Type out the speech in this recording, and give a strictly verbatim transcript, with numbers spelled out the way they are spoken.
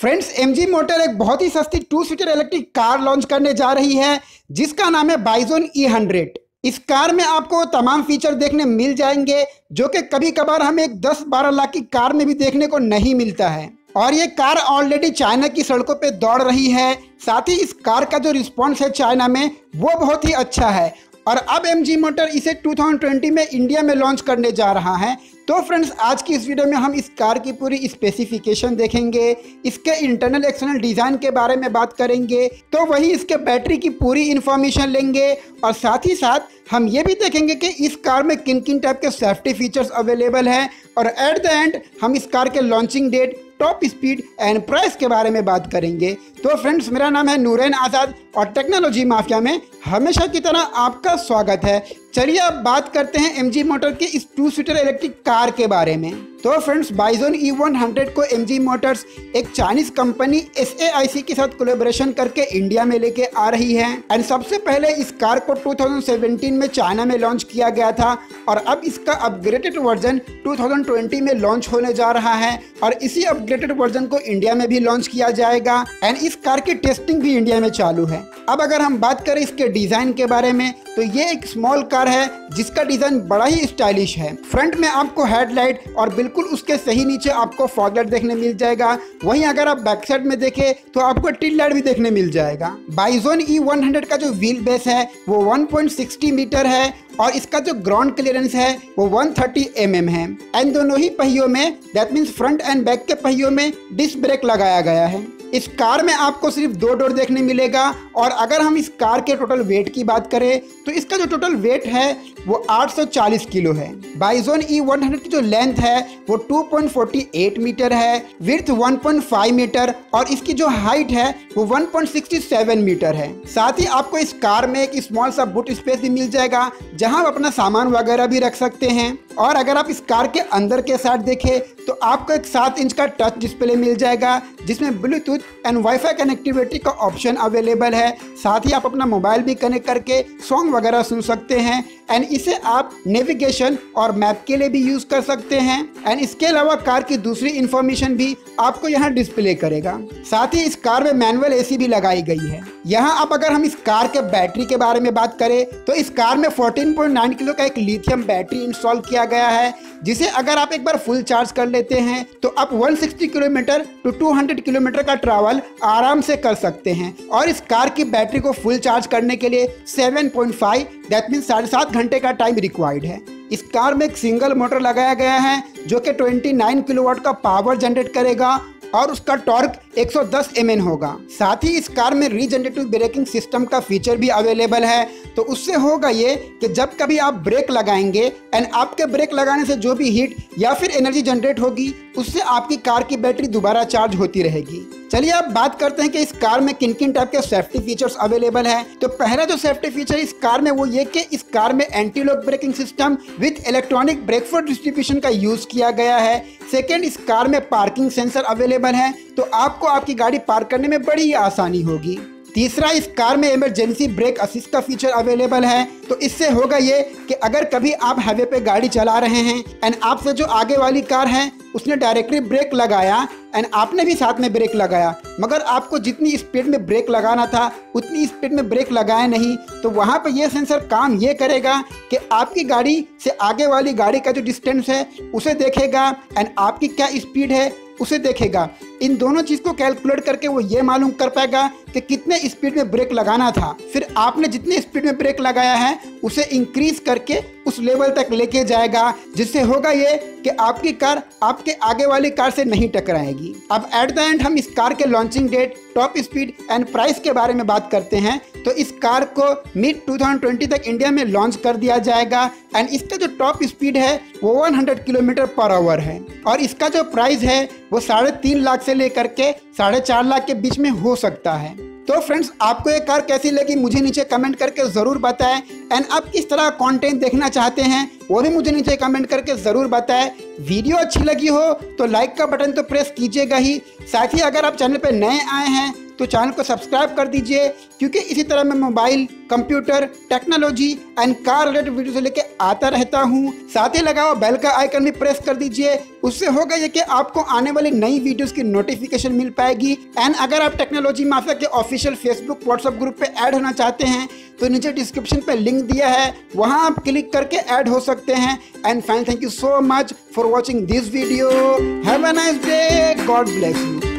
Friends, MG motor एक बहुत ही सस्ती two seater electric car launch करने जा रही है जिसका नाम है बाइजोन ई हंड्रेड। इस कार में आपको तमाम फीचर देखने मिल जाएंगे जो कि कभी कभार हमें एक दस बारह लाख की कार में भी देखने को नहीं मिलता है। और ये कार ऑलरेडी चाइना की सड़कों पे दौड़ रही है। साथ ही इस कार का जो रिस्पॉन्स है चाइना में वो बहुत ही अच्छा है। और अब एमजी मोटर इसे दो हज़ार बीस में इंडिया में लॉन्च करने जा रहा है। तो फ्रेंड्स, आज की इस वीडियो में हम इस कार की पूरी स्पेसिफिकेशन देखेंगे, इसके इंटरनल एक्सटर्नल डिज़ाइन के बारे में बात करेंगे, तो वहीं इसके बैटरी की पूरी इन्फॉर्मेशन लेंगे और साथ ही साथ हम ये भी देखेंगे कि इस कार में किन किन टाइप के सेफ्टी फीचर्स अवेलेबल हैं। और एट द एंड हम इस कार के launching date, top speed and price के बारे में बात करेंगे। तो फ्रेंड्स, मेरा नाम है नूरैन आज़ाद और टेक्नोलॉजी माफिया में हमेशा की तरह आपका स्वागत है। चलिए अब बात करते हैं एमजी मोटर के इस टू सीटर इलेक्ट्रिक कार के बारे में। तो फ्रेंड्स, बाइजोन ई हंड्रेड को एमजी मोटर्स एक Chinese company S A I C के साथ कोलेबोरेशन करके इंडिया में लेके आ रही है। एंड सबसे पहले इस कार को दो हज़ार सत्रह में चाइना में लॉन्च किया गया था और अब इसका अपग्रेडेड वर्जन दो हज़ार बीस में लॉन्च होने जा रहा है और इसी अपग्रेडेड वर्जन को इंडिया में भी लॉन्च किया जाएगा। एंड इस कार की टेस्टिंग भी इंडिया में चालू है। अब अगर हम बात करें इसके डिजाइन के बारे में, तो ये एक स्मॉल कार है जिसका डिजाइन बड़ा ही स्टाइलिश है। फ्रंट में आपको हेडलाइट और बिल्कुल उसके सही नीचे आपको फॉग लाइट देखने मिल जाएगा। वहीं अगर आप बैक साइड में देखें तो आपको टिल लाइट भी देखने मिल जाएगा। बाइजोन ई हंड्रेड का जो व्हील बेस है वो एक पॉइंट छह शून्य मीटर है और इसका जो ग्राउंड क्लियरेंस है वो एक सौ तीस एम एम है। एंड दोनों ही पहियों में, that means front and back के पहियों में, डिस्क ब्रेक लगाया गया है। इस कार में आपको सिर्फ दो डोर देखने मिलेगा। और अगर हम इस कार के टोटल वेट की बात करें तो इसका जो टोटल वेट है वो आठ सौ चालीस किलो है। बाइजोन ई हंड्रेड की जो लेंथ है वो दो पॉइंट चार आठ मीटर है, विड्थ एक पॉइंट पाँच मीटर और इसकी जो हाइट है वो एक पॉइंट छह सात मीटर है। साथ ही आपको इस कार में एक स्मॉल सा बूट स्पेस भी मिल जाएगा जहां आप अपना सामान वगैरह भी रख सकते हैं। और अगर आप इस कार के अंदर के साइड देखें तो आपको एक सात इंच का टच डिस्प्ले मिल जाएगा जिसमें ब्लूटूथ एंड वाईफाई कनेक्टिविटी का ऑप्शन अवेलेबल है। साथ ही आप अपना मोबाइल भी कनेक्ट करके सॉन्ग वगैरह सुन सकते हैं। एंड इसे आप नेविगेशन और मैप के लिए भी यूज कर सकते हैं। एंड इसके अलावा कार की दूसरी इंफॉर्मेशन भी आपको यहाँ डिस्प्ले करेगा। साथ ही इस कार में मैनुअल एसी भी लगाई गई है। यहाँ आप अगर हम इस कार के बैटरी के बारे में बात करें तो इस कार में चौदह पॉइंट नौ किलो का एक लिथियम बैटरी इंस्टॉल किया गया है जिसे अगर आप एक बार फुल चार्ज कर लेते हैं तो आप एक सौ साठ किलोमीटर टू दो सौ किलोमीटर का ट्रैवल आराम से कर सकते हैं। और इस कार की बैटरी को फुल चार्ज करने के लिए सात पॉइंट पाँच दैट मीन साढ़े सात घंटे का टाइम रिक्वायर्ड है। इस कार में एक सिंगल मोटर लगाया गया है जो कि उनतीस किलोवाट का पावर जनरेट करेगा और उसका टॉर्क एक सौ दस एम एन होगा। साथ ही इस कार में रीजनरेटिव ब्रेकिंग सिस्टम का फीचर भी अवेलेबल है। तो उससे होगा ये कि जब कभी आप ब्रेक लगाएंगे एंड आपके ब्रेक लगाने से जो भी हीट या फिर एनर्जी जनरेट होगी उससे आपकी कार की बैटरी दोबारा चार्ज होती रहेगी। चलिए अब बात करते हैं कि इस कार में किन किन टाइप के सेफ्टी फीचर्स अवेलेबल है। तो पहला जो सेफ्टी फीचर इस कार में वो ये कि इस कार में anti lock braking system with electronic brakeforce distribution का यूज किया गया है। सेकेंड, इस कार में पार्किंग सेंसर अवेलेबल है तो आपको आपकी गाड़ी पार्क करने में बड़ी आसानी होगी। तीसरा, इस कार में इमरजेंसी ब्रेक असिस्ट का फीचर अवेलेबल है। तो इससे होगा ये कि अगर कभी आप हाईवे पे गाड़ी चला रहे हैं एंड आपसे जो आगे वाली कार है उसने डायरेक्टली ब्रेक लगाया एंड आपने भी साथ में ब्रेक लगाया, मगर आपको जितनी स्पीड में ब्रेक लगाना था उतनी स्पीड में ब्रेक लगाया नहीं, तो वहाँ पर यह सेंसर काम ये करेगा कि आपकी गाड़ी से आगे वाली गाड़ी का जो डिस्टेंस है उसे देखेगा एंड आपकी क्या स्पीड है उसे देखेगा। इन दोनों चीज़ को कैलकुलेट करके वो ये मालूम कर पाएगा कि कितने स्पीड में ब्रेक लगाना था। फिर आपने जितने स्पीड में ब्रेक लगाया है उसे इंक्रीज करके उस लेवल तक लेके जाएगा जिससे होगा ये कि आपकी कार आपके आगे वाली कार से नहीं टकराएगी। अब एट द एंड हम इस कार के launching date, top speed and price के बारे में बात करते हैं। तो इस कार को मिड दो हज़ार बीस तक इंडिया में लॉन्च कर दिया जाएगा एंड इसका जो टॉप स्पीड है वो सौ किलोमीटर पर आवर है और इसका जो प्राइस है वो साढ़े तीन लाख से लेकर के साढ़े चार लाख के बीच में हो सकता है। तो फ्रेंड्स, आपको ये कार कैसी लगी मुझे नीचे कमेंट करके ज़रूर बताएं एंड आप किस तरह का कंटेंट देखना चाहते हैं वो भी मुझे नीचे कमेंट करके ज़रूर बताएं। वीडियो अच्छी लगी हो तो लाइक का बटन तो प्रेस कीजिएगा ही, साथ ही अगर आप चैनल पर नए आए हैं तो चैनल को सब्सक्राइब कर दीजिए, क्योंकि इसी तरह मैं mobile, computer, technology and car related video से लेकर आता रहता हूँ। साथ ही लगाओ बेल का आइकन भी प्रेस कर दीजिए, उससे होगा ये कि आपको आने वाली नई वीडियोस की नोटिफिकेशन मिल पाएगी। एंड अगर आप टेक्नोलॉजी माफिया के ऑफिशियल फेसबुक, व्हाट्सएप ग्रुप पे ऐड होना चाहते हैं तो नीचे डिस्क्रिप्शन पे लिंक दिया है, वहां आप क्लिक करके ऐड हो सकते हैं। And fine, thank you so much for watching this video. Have a nice day, God bless you.